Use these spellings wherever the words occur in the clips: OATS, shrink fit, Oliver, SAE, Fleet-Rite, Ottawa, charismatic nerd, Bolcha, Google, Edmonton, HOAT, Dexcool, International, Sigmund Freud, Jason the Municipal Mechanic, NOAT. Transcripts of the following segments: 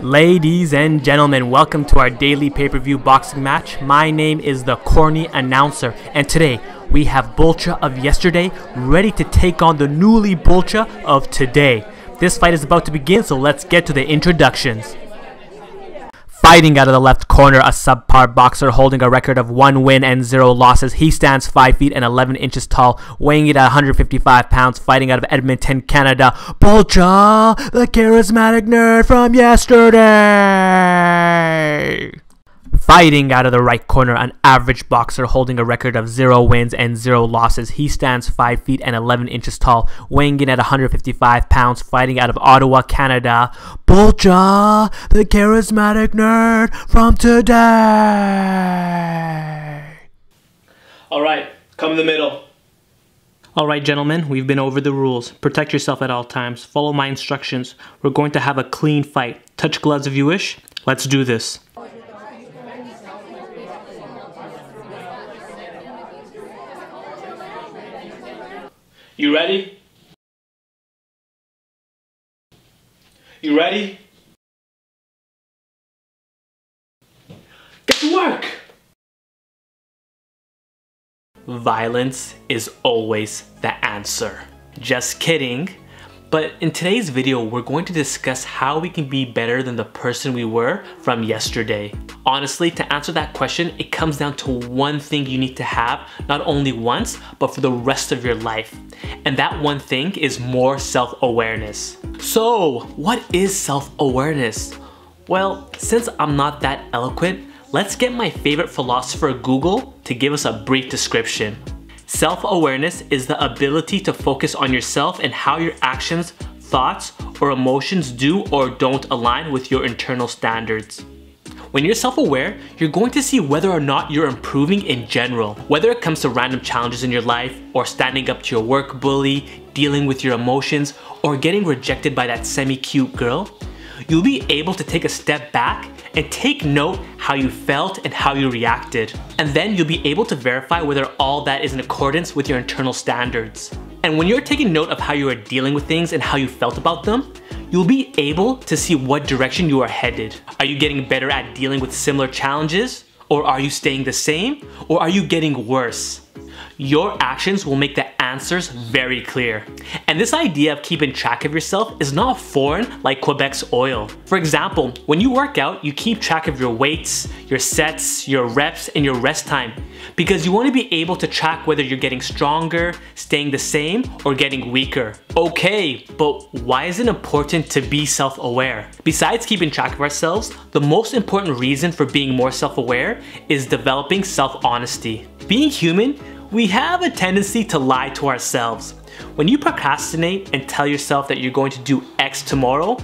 Ladies and gentlemen, welcome to our daily pay-per-view boxing match. My name is the Corny Announcer, and today we have Bolcha of yesterday ready to take on the newly Bolcha of today. This fight is about to begin, so let's get to the introductions. Fighting out of the left corner, a subpar boxer holding a record of 1 win and 0 losses. He stands 5 feet and 11 inches tall, weighing in at 155 pounds, fighting out of Edmonton, Canada. Bolcha, the charismatic nerd from yesterday. Fighting out of the right corner, an average boxer holding a record of 0 wins and 0 losses. He stands 5 feet and 11 inches tall, weighing in at 155 pounds, fighting out of Ottawa, Canada. Bolcha, the charismatic nerd from today. All right, come to the middle. All right, gentlemen, we've been over the rules. Protect yourself at all times. Follow my instructions. We're going to have a clean fight. Touch gloves if you wish. Let's do this. You ready? You ready? Get to work! Violence is always the answer. Just kidding. But in today's video, we're going to discuss how we can be better than the person we were from yesterday. Honestly, to answer that question, it comes down to one thing you need to have, not only once, but for the rest of your life. And that one thing is more self-awareness. So, what is self-awareness? Well, since I'm not that eloquent, let's get my favorite philosopher, Google, to give us a brief description. Self-awareness is the ability to focus on yourself and how your actions, thoughts, or emotions do or don't align with your internal standards. When you're self-aware, you're going to see whether or not you're improving in general, whether it comes to random challenges in your life, or standing up to your work bully, dealing with your emotions, or getting rejected by that semi-cute girl. You'll be able to take a step back and take note how you felt and how you reacted. And then you'll be able to verify whether all that is in accordance with your internal standards. And when you're taking note of how you are dealing with things and how you felt about them, you'll be able to see what direction you are headed. Are you getting better at dealing with similar challenges? Or are you staying the same? Or are you getting worse? Your actions will make the answers very clear. And this idea of keeping track of yourself is not foreign like Quebec's oil. For example, when you work out, you keep track of your weights, your sets, your reps, and your rest time, because you want to be able to track whether you're getting stronger, staying the same, or getting weaker. Okay, but why is it important to be self-aware? Besides keeping track of ourselves, the most important reason for being more self-aware is developing self-honesty. Being human, we have a tendency to lie to ourselves. When you procrastinate and tell yourself that you're going to do X tomorrow,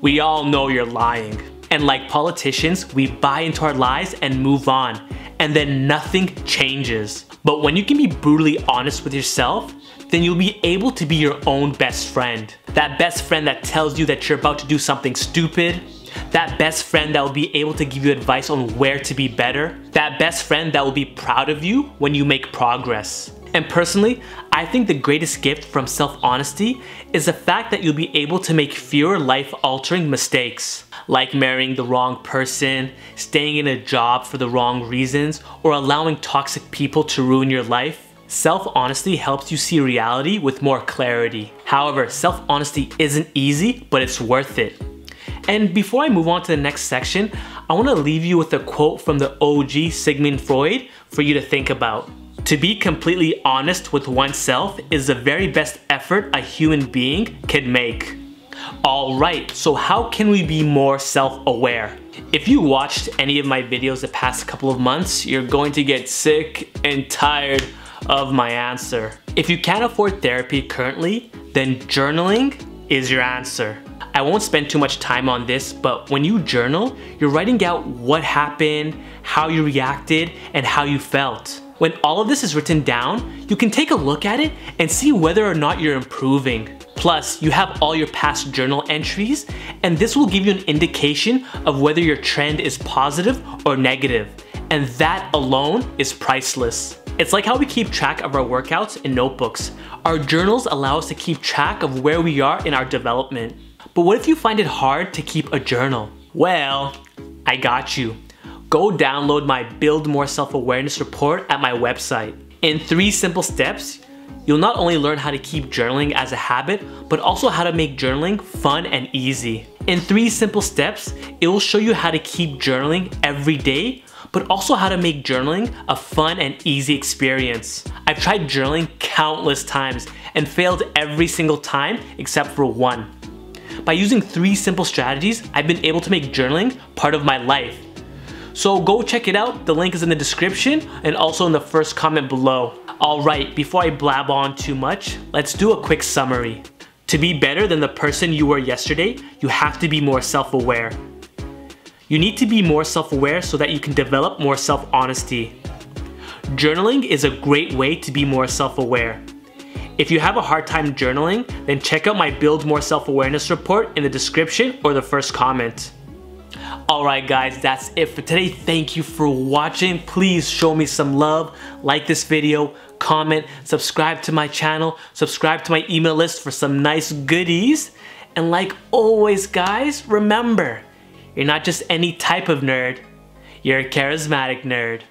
we all know you're lying. And like politicians, we buy into our lies and move on, and then nothing changes. But when you can be brutally honest with yourself, then you'll be able to be your own best friend. That best friend that tells you that you're about to do something stupid, that best friend that will be able to give you advice on where to be better, that best friend that will be proud of you when you make progress. And personally, I think the greatest gift from self-honesty is the fact that you'll be able to make fewer life-altering mistakes, like marrying the wrong person, staying in a job for the wrong reasons, or allowing toxic people to ruin your life. Self-honesty helps you see reality with more clarity. However, self-honesty isn't easy, but it's worth it. And before I move on to the next section, I want to leave you with a quote from the OG Sigmund Freud for you to think about. To be completely honest with oneself is the very best effort a human being can make. All right, so how can we be more self-aware? If you watched any of my videos the past couple of months, you're going to get sick and tired of my answer. If you can't afford therapy currently, then journaling is your answer. I won't spend too much time on this, but when you journal, you're writing out what happened, how you reacted, and how you felt. When all of this is written down, you can take a look at it and see whether or not you're improving. Plus, you have all your past journal entries, and this will give you an indication of whether your trend is positive or negative. And that alone is priceless. It's like how we keep track of our workouts in notebooks. Our journals allow us to keep track of where we are in our development. But what if you find it hard to keep a journal? Well, I got you. Go download my Build More Self-Awareness report at my website. In 3 simple steps, you'll not only learn how to keep journaling as a habit, but also how to make journaling fun and easy. In 3 simple steps, it will show you how to keep journaling every day, but also how to make journaling a fun and easy experience. I've tried journaling countless times and failed every single time except for one. By using 3 simple strategies, I've been able to make journaling part of my life. So go check it out. The link is in the description and also in the first comment below. All right, before I blab on too much, let's do a quick summary. To be better than the person you were yesterday, you have to be more self-aware. You need to be more self-aware so that you can develop more self-honesty. Journaling is a great way to be more self-aware. If you have a hard time journaling, then check out my Build More Self-Awareness report in the description or the first comment. Alright guys, that's it for today. Thank you for watching. Please show me some love, like this video, comment, subscribe to my channel, subscribe to my email list for some nice goodies. And like always guys, remember, you're not just any type of nerd, you're a charismatic nerd.